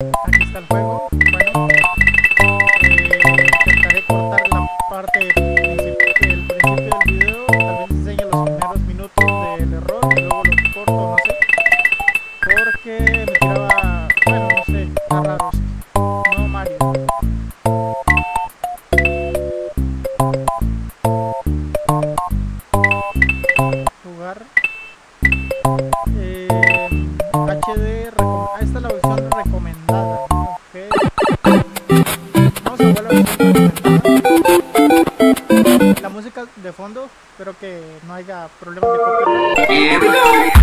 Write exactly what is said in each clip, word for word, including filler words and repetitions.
Aquí está el juego. Bueno, eh, intentaré cortar la parte del principio del video. Tal vez enseñe los primeros minutos del error y luego los corto, no sé. Porque me tiraba, bueno, no sé, está raro esto. No, Mario. Jugar. Eh, H D. Ah, esta es la versión recomendada. La música de fondo, espero que no haya problemas de copyright.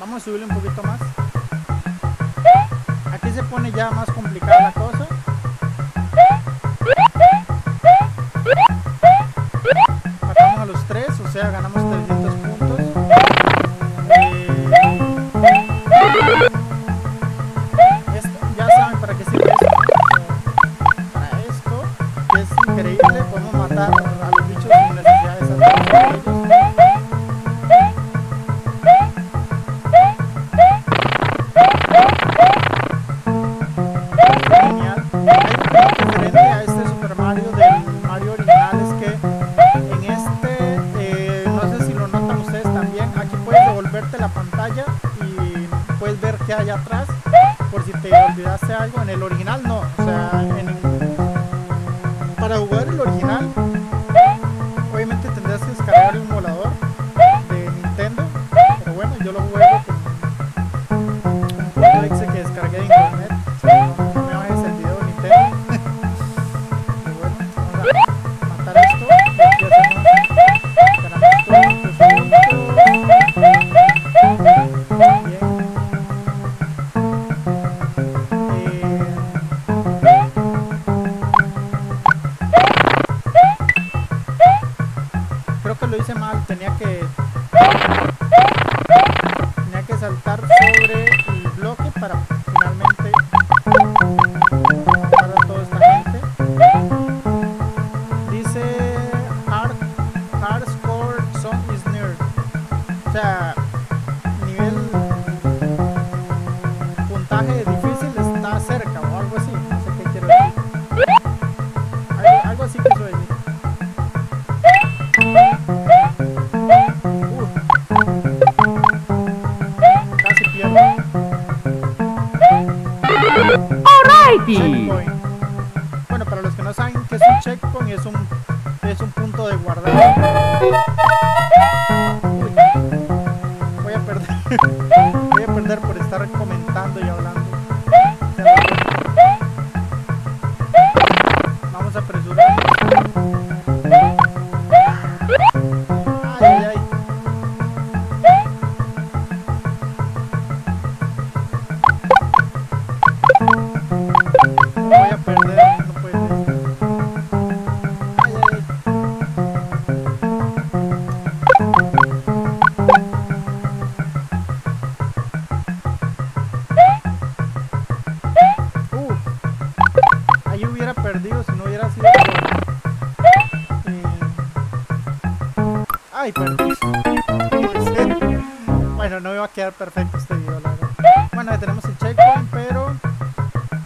Vamos a subirle un poquito más. Aquí se pone ya más complicada la cosa. Matamos a los tres, o sea, ganamos trescientos puntos. Eh, esto, ya saben para qué sirve esto. Para esto, que es increíble, podemos matar a los bichos sin necesidad de salvar a ellos. Mario original es que en este, eh, no sé si lo notan. que hay atrás, por si te olvidaste algo. En el original no, o sea, en el... para jugar el original, obviamente tendrás que descargar un emulador de Nintendo, pero bueno, yo lo jugué con un exe que descargué de internet. O sea, no me bajes el video de Nintendo. Pero bueno, vamos a matar esto. Tenía que tenía que saltar sobre el bloque para finalmente matar a toda esta gente. Dice hard, hardcore song is near, o sea, nivel puntaje difícil está cerca o algo así, no sé qué quiero decir, algo, algo así que soy yo. Checkpoint. Bueno, para los que no saben que es un checkpoint, es un, es un punto de guardado. Uy, voy a perder voy a perder por estar comentando y hablando. Vamos a apresurar. Ay, ay. Perdido si no hubiera sido por... eh... ay, perdí. Bueno, no iba a quedar perfecto este video, la verdad. Bueno, tenemos el checkpoint, pero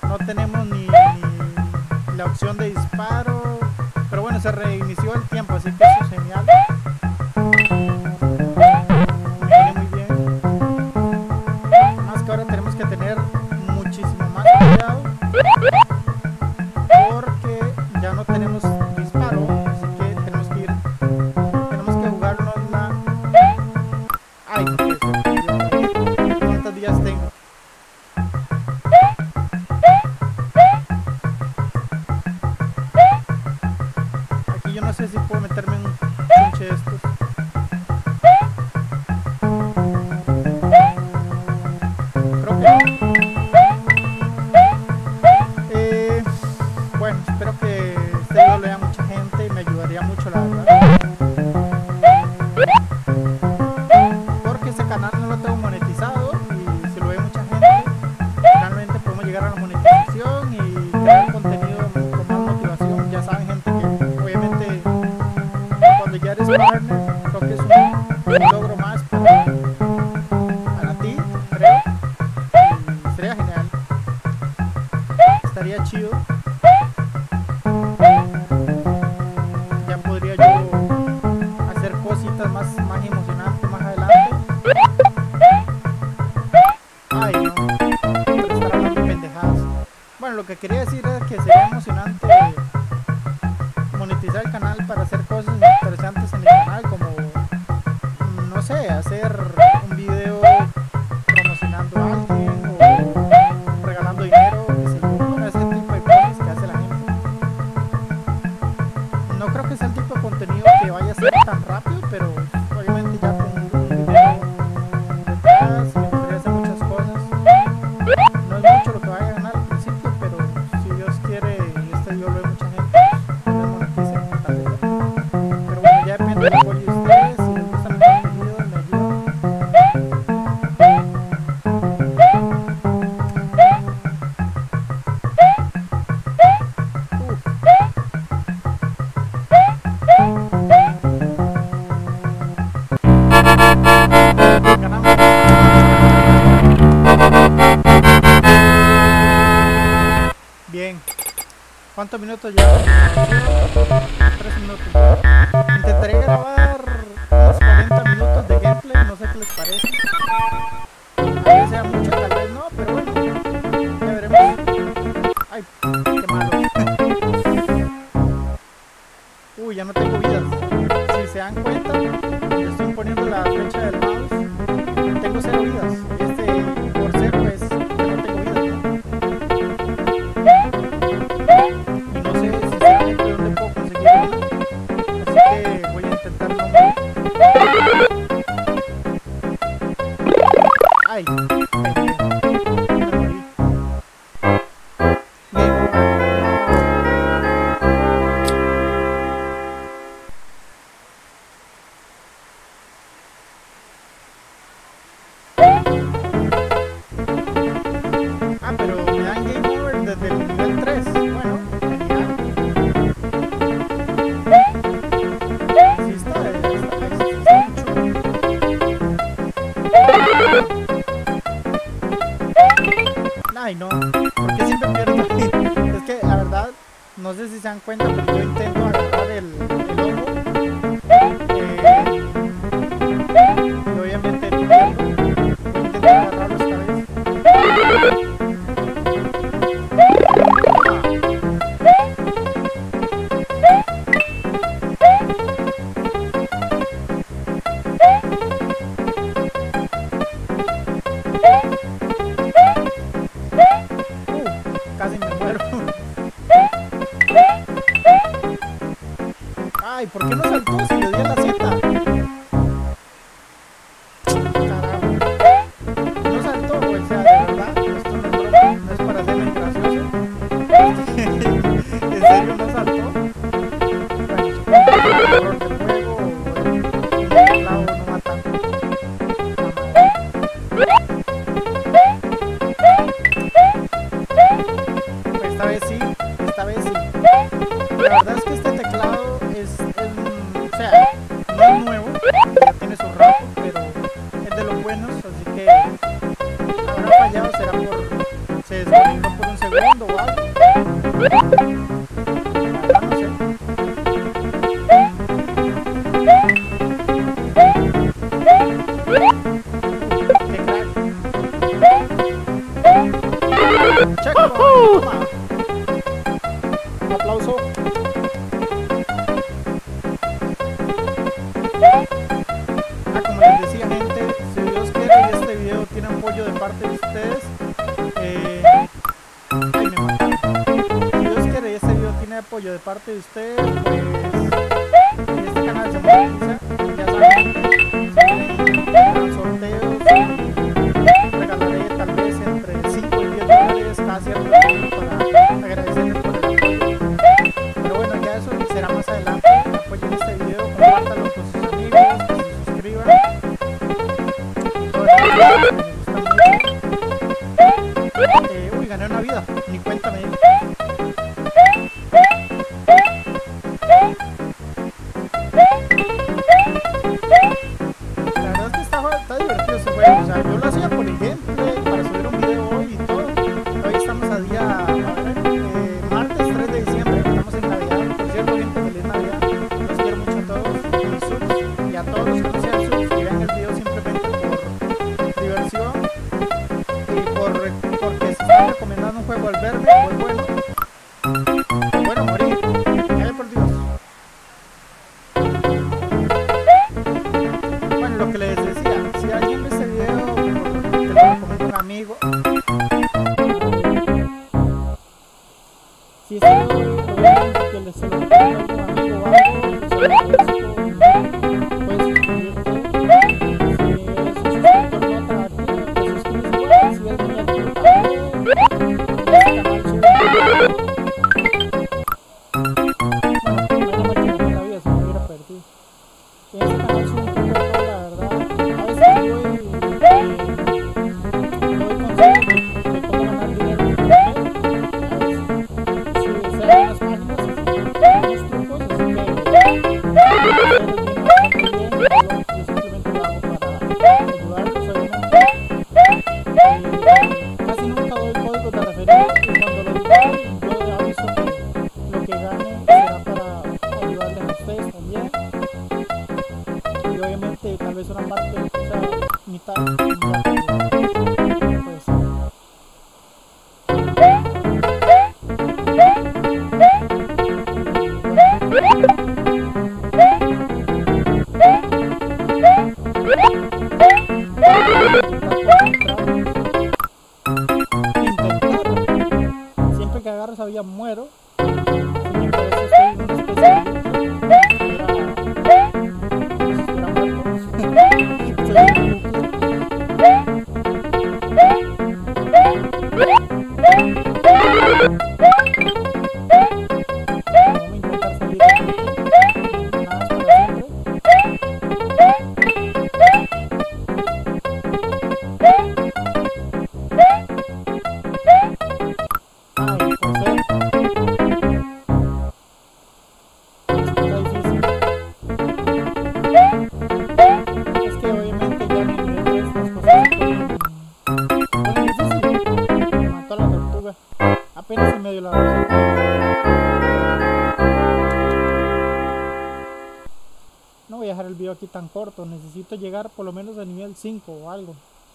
no tenemos ni, ni la opción de disparo, pero bueno, se reinició el tiempo, así que eso es genial. Me viene muy bien. Más que ahora tenemos que tener muchísimo más cuidado, ya no tenemos disparo, así que tenemos que ir, tenemos que jugarnos la... ay, ¿cuántos días tengo? Aquí yo no sé si puedo meterme en un pinche de estos. Creo que... Eh, bueno, espero que mucho, la verdad, porque este canal no lo tengo monetizado y si lo ve mucha gente, finalmente podemos llegar a la monetización y crear contenido con más motivación. Ya saben, gente, que obviamente cuando ya eres partner, creo que es un, un logro más para, para ti, creo, y sería genial, estaría chido. Más, más emocionante más adelante. Ay, no, pero estar hablando de pendejadas. Bueno, lo que quería decir es que sería emocionante monetizar el canal para hacer cosas interesantes en el canal, como, no sé, hacer un video promocionando a alguien o regalando dinero, que se ponga ese tipo de cosas que hace la gente. No creo que sea el tipo de contenido que vaya a ser tan rápido, pero obviamente ya con un video detrás me gustaría hacer muchas cosas. No es mucho lo que vaya a ganar al principio, pero si Dios quiere y este video lo ve mucha gente, pues lo monetice en tal vez. Pero bueno, ya depende del apoyo de ustedes. Si les gusta mi contenido, me ayudan. Uf. Bien, ¿cuántos minutos ya? Tres minutos. Intentaré grabar unos cuarenta minutos de gameplay, no sé qué les parece. Tal vez sea mucho, tal vez no. dan cuenta, yo estoy poniendo la flecha del mouse, tengo cero vidas. Este por cero es que no tengo vidas, ¿no? Y no sé sinceramente dónde puedo conseguir vida, así que voy a intentar no morir. Ay. Ay no, porque siempre pierdo. Es que la verdad, no sé si se dan cuenta, pero yo intento agarrar el, el ojo. Eh, y obviamente el ojo. Intento agarrarlo esta vez. Ay, ¿por qué no saltó si le di a la Z? Carajo. No saltó, o sea, de verdad, esto no, no es para hacerme gracioso. ¿En serio no saltó? Bueno, por el juego, por el lado no mata. Esta vez sí, esta vez sí. La verdad es que este teclado Es, es, o sea, no es nuevo, ya tiene su rato, pero es de los buenos, así que habrá fallado, será por, se desconectó por un segundo o algo, ahora no sé. Qué crack. Checkpoint, toma. Un aplauso. Apoyo de parte de ustedes. Eh, ay, me mataron. Si Dios quiere, este video tiene apoyo de parte de ustedes, pues este canal se monetiza, ya saben, se sorteos, regalaré tal vez entre cinco y diez dólares cada cierto tiempo para agradecerles por el apoyo. Pero bueno, ya eso será más adelante. Apoyen este video, compártanlo con sus amigos, que se suscriban y todo eso. Gané una vida, ni cuenta me di. La verdad es que está, está divertido ese juego, o sea, yo lo hacía por el gameplay, para subir un video hoy y todo. Hoy estamos a día eh, martes tres de diciembre, estamos en Navidad. Por cierto, gente, feliz Navidad, los quiero mucho a todos, y subs, y a todos los que no sean subs, que vean el video simplemente por diversión y por... recomendando un juego al verde, muy bueno. Bueno, morí. Ay, por Dios. Bueno, lo que les decía, si alguien ve este video, te lo recomiendo a un amigo. Si este video que les se lo recomiendo a un amigo o algo, se lo agradezco. Thank you. día muero. Apenas en medio de la noche. No voy a dejar el video aquí tan corto. Necesito llegar por lo menos a nivel cinco o algo.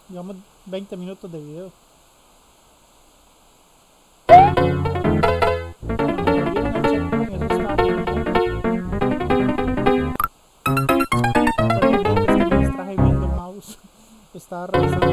Llevamos veinte minutos de video. Les traje viendo el mouse. Estaba revisando.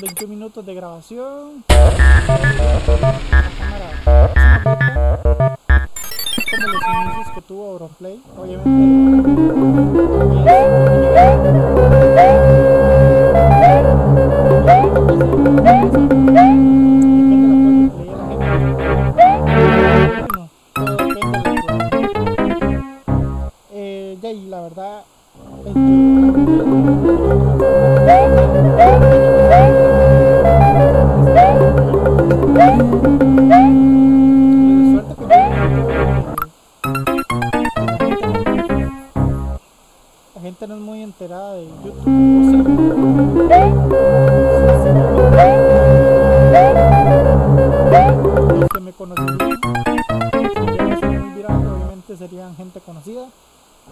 veinte minutos de grabación. Cámara. Como los inicios que tuvo Auronplay, obviamente.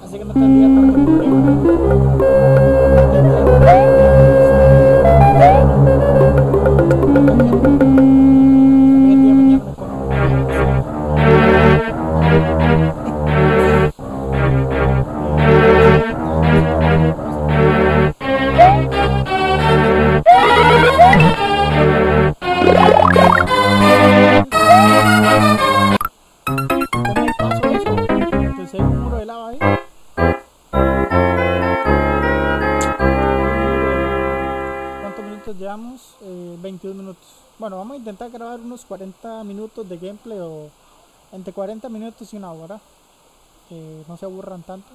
Así que no tendría tanto llevamos eh, veintiún minutos. Bueno, vamos a intentar grabar unos cuarenta minutos de gameplay o entre cuarenta minutos y una hora. Eh, no se aburran tanto.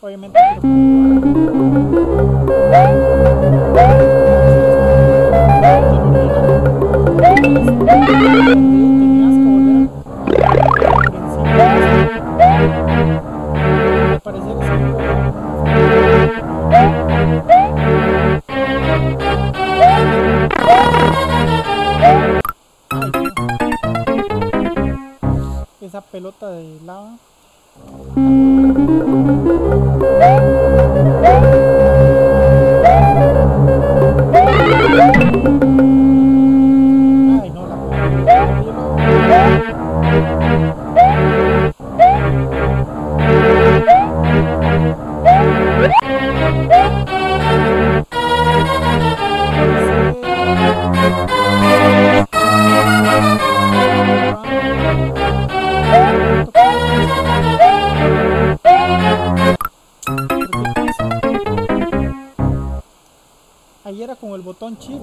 Obviamente esa pelota de lava. Ay, no, la puedo. botón chip,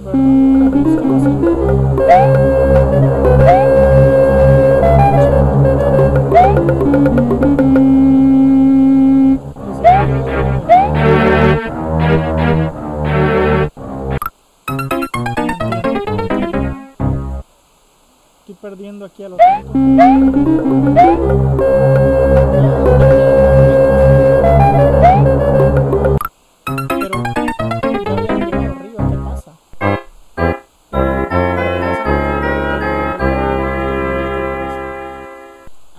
estoy perdiendo aquí a los .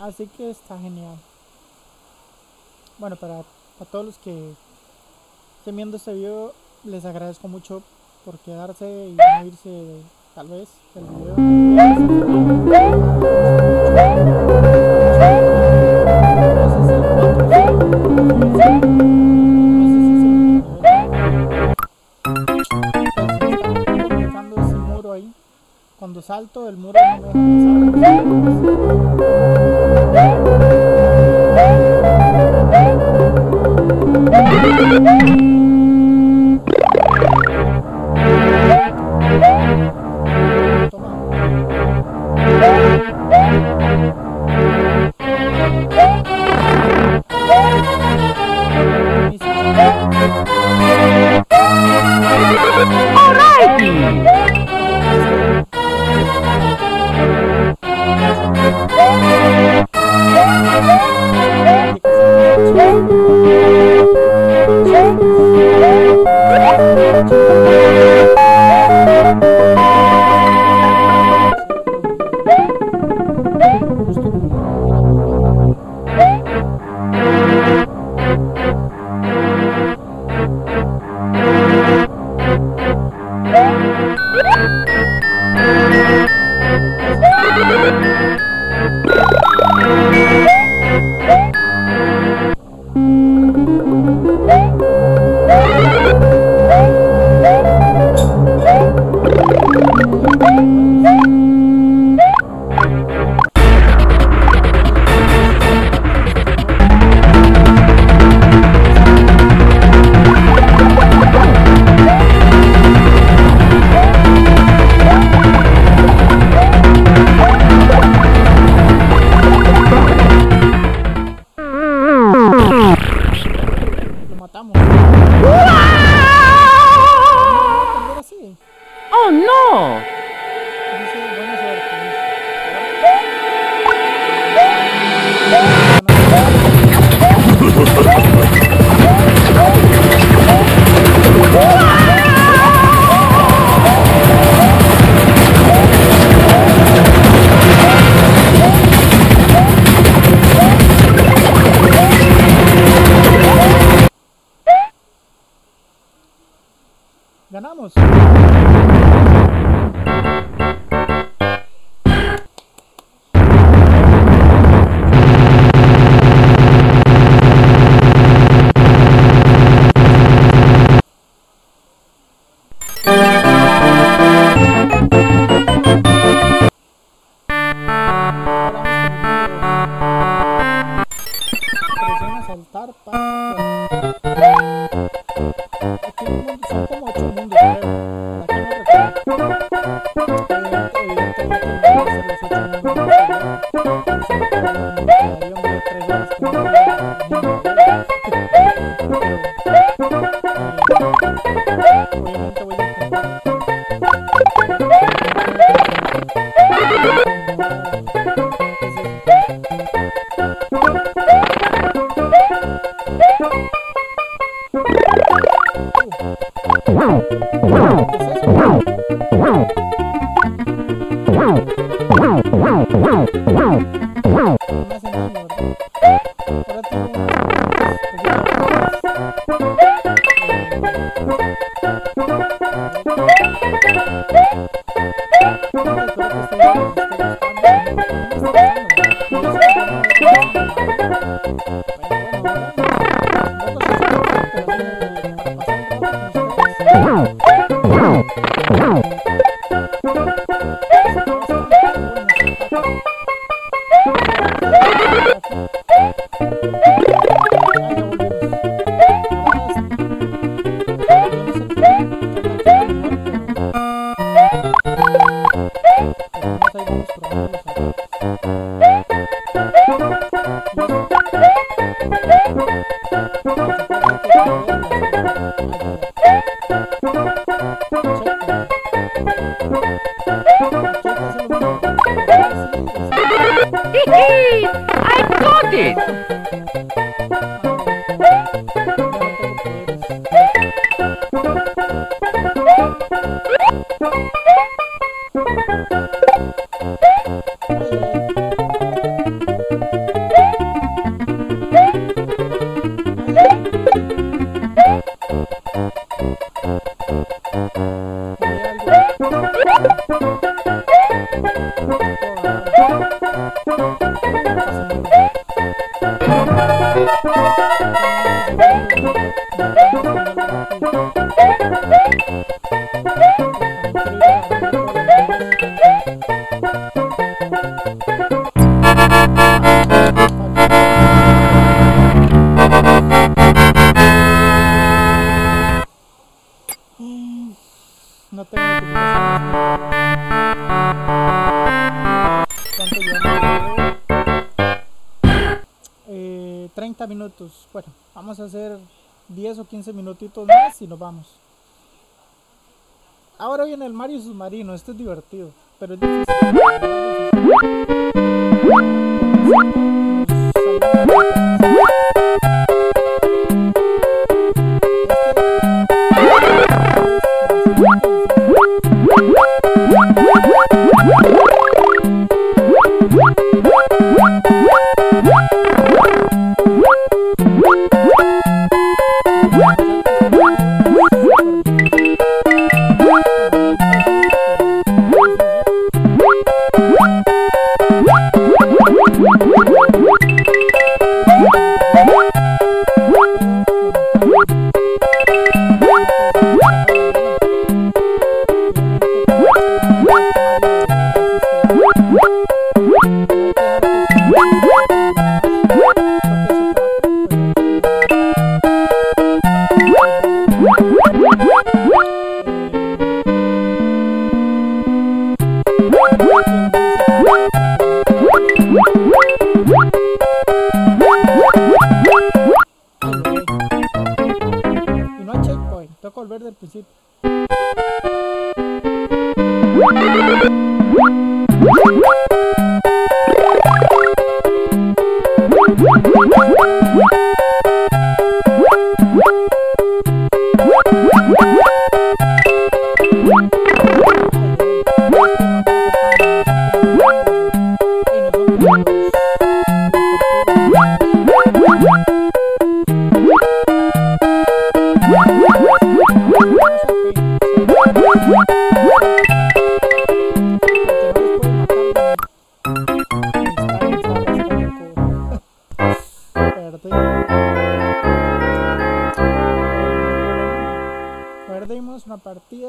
Así que está genial. Bueno, para, para todos los que estén viendo este video, les agradezco mucho por quedarse y no irse tal vez del video. Cuando salto, el muro no me deja pasar. Toma. Ganamos. Thank you. I got it! Minutos. Bueno, vamos a hacer diez o quince minutitos más y nos vamos. Ahora viene el Mario submarino. Esto es divertido, pero es difícil.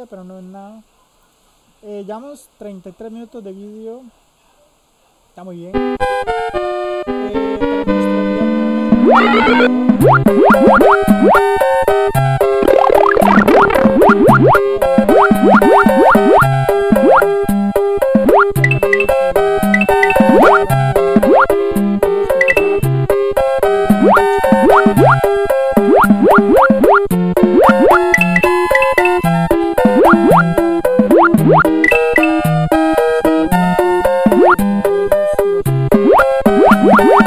Pero no es nada. Eh, llevamos treinta y tres minutos de vídeo. Está muy bien. Eh, What?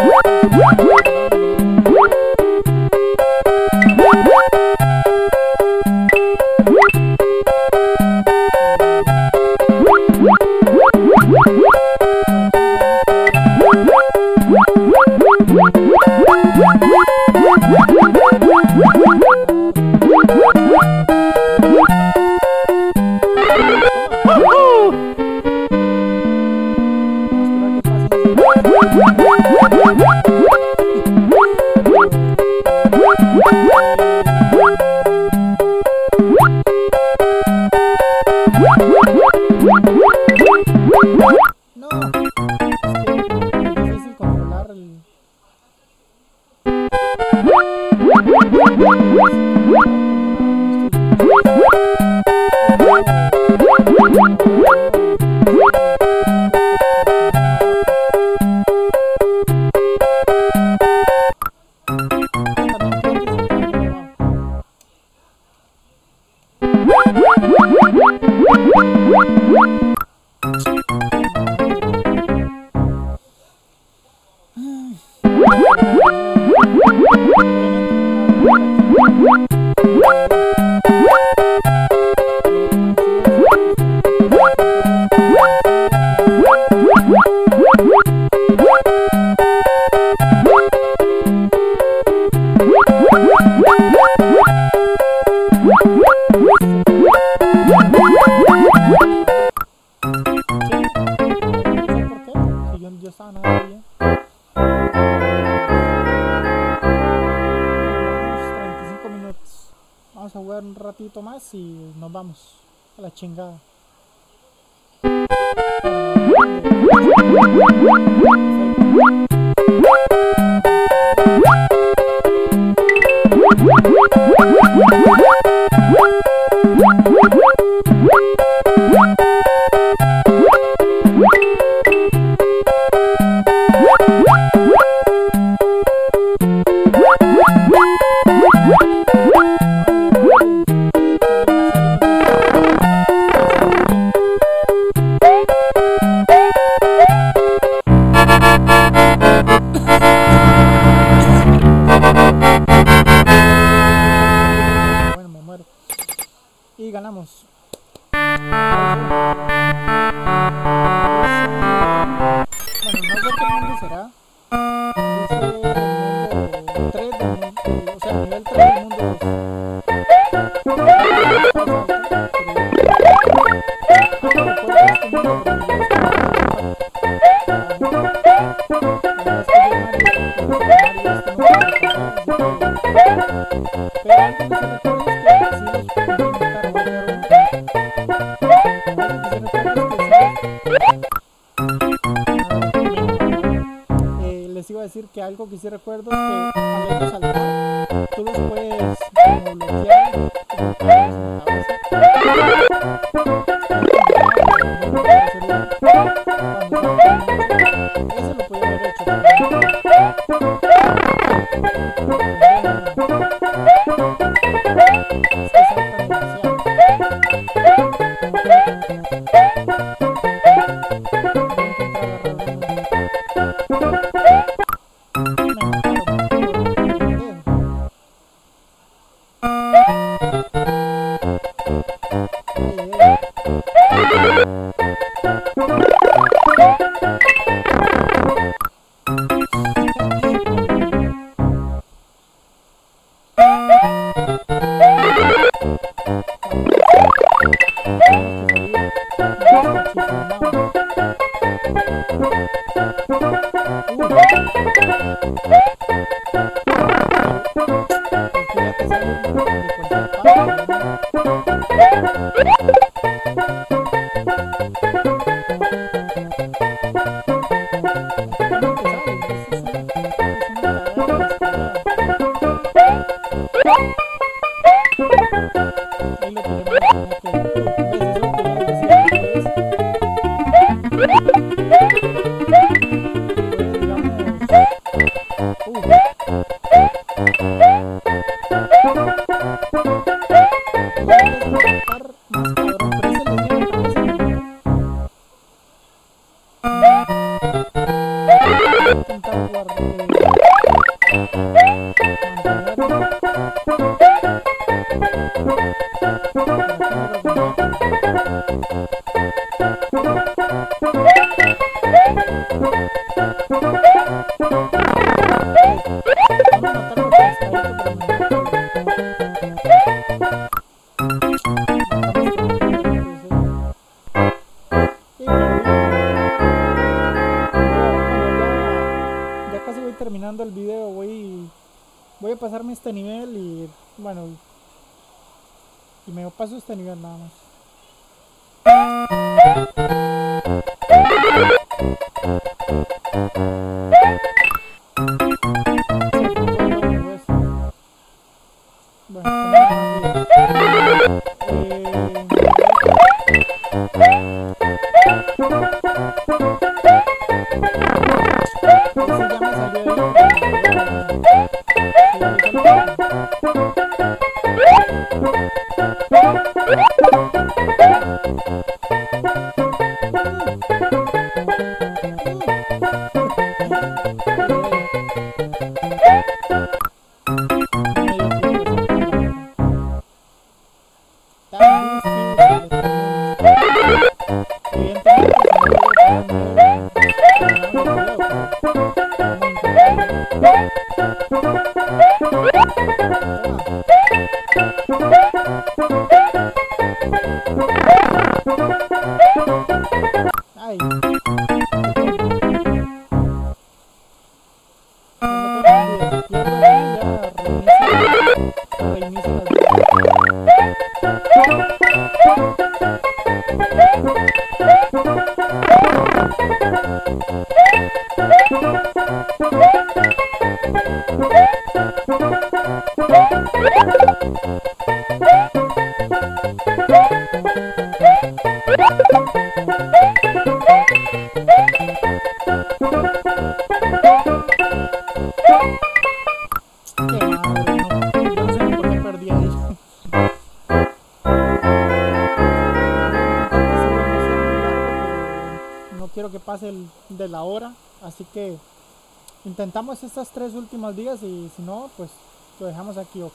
ratito más y nos vamos a la chingada. Y ganamos. Bueno, no sé qué mundo será. Dice el mundo tres, o sea, el nivel tres del mundo decir que algo que sí recuerdo es que al menos saltar tú los puedes como bloquear como cabeza. Eso lo podía haber hecho, terminando el video. Voy voy a pasarme este nivel y bueno, y me paso este nivel nada más. Reinicio, reinicio. El de la hora, así que intentamos estas tres últimas días y si no, pues lo dejamos aquí, ok.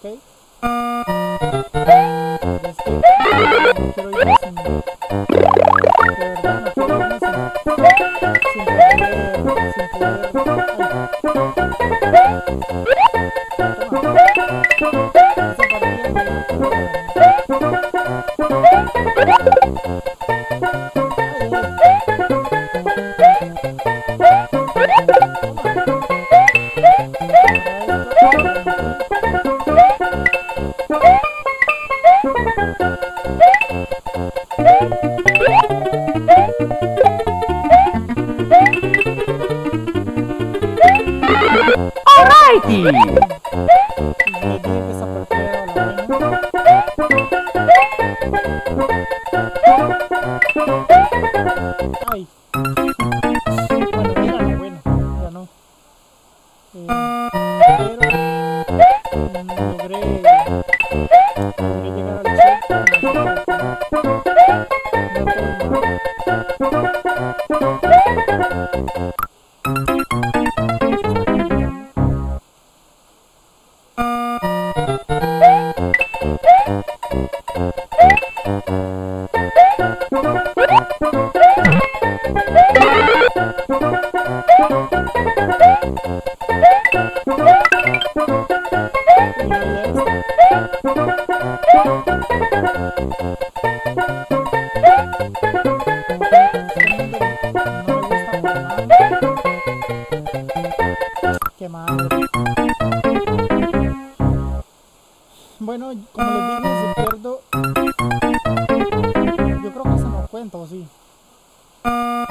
Bueno, como les dije, si pierdo, yo creo que se nos cuenta, ¿o sí? No,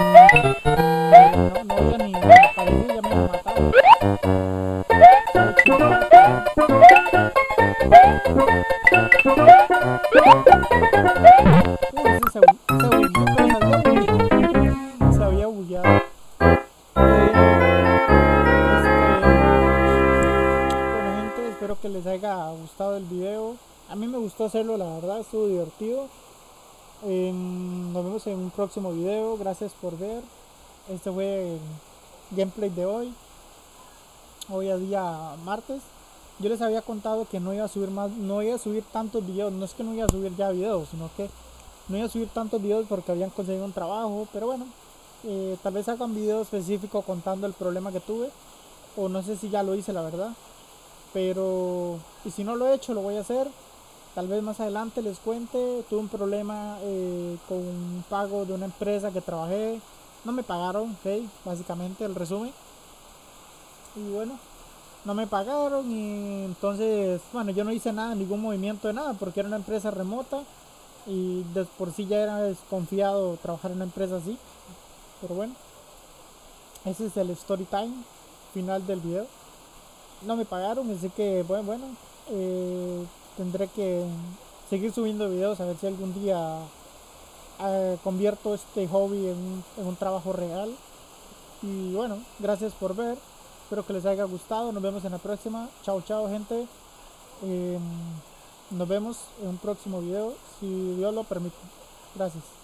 no había ni parecido, ya me lo mataron. Hacerlo, la verdad estuvo divertido. Eh, nos vemos en un próximo video. Gracias por ver. Este fue el gameplay de hoy. Hoy es día martes. Yo les había contado que no iba a subir más, no iba a subir tantos videos. No es que no iba a subir ya videos, sino que no iba a subir tantos videos porque habían conseguido un trabajo. Pero bueno, eh, tal vez haga un video específico contando el problema que tuve. O no sé si ya lo hice, la verdad. Pero y si no lo he hecho, lo voy a hacer. Tal vez más adelante les cuente. Tuve un problema eh, con un pago de una empresa que trabajé. No me pagaron, okay, básicamente el resumen. Y bueno, no me pagaron y entonces, bueno, yo no hice nada, ningún movimiento de nada, porque era una empresa remota y de por sí ya era desconfiado trabajar en una empresa así. Pero bueno, ese es el story time final del video. No me pagaron, así que bueno, bueno. Eh, Tendré que seguir subiendo videos a ver si algún día eh, convierto este hobby en, en un trabajo real. Y bueno, gracias por ver. Espero que les haya gustado. Nos vemos en la próxima. Chao, chao, gente. Eh, nos vemos en un próximo video, si Dios lo permite. Gracias.